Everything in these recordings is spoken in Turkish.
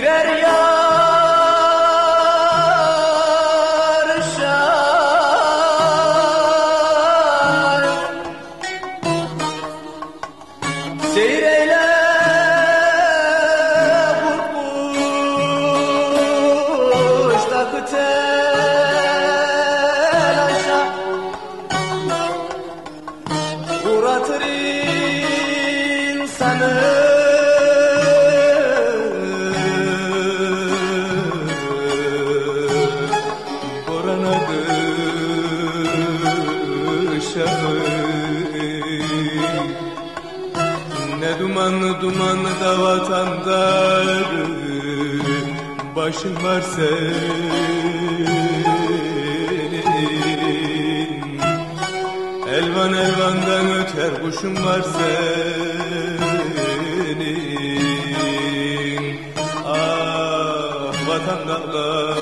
girer yar şar, seyreyle kurmuş takı telaşa, uğratır insanı. Ne dumanlı dumanlı da vatan dağları, başın var senin. Elvan elvandan öter kuşun var senin. Ah vatan dağları.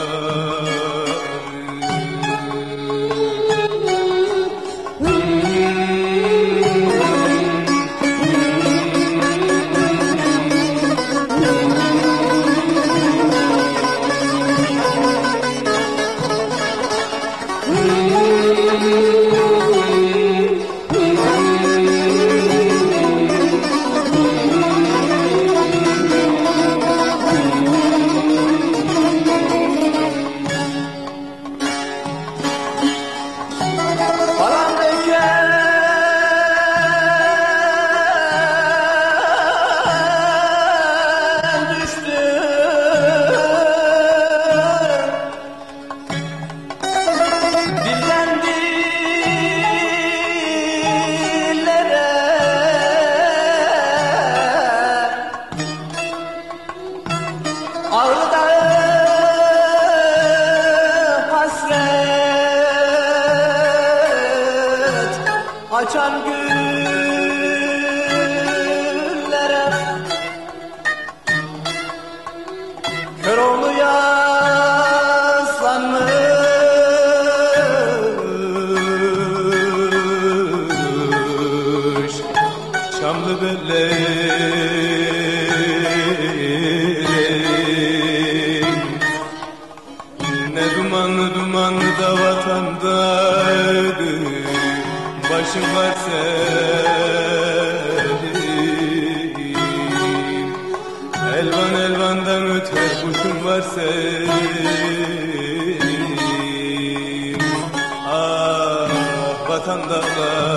Açan güllere kör oğlu yaslanmış, Çamlı belleği. Ne dumanlı dumanlı da vatan dağları, başım var senin. Elvan elvandan öter kuşum var senin. Ah vatan dağları.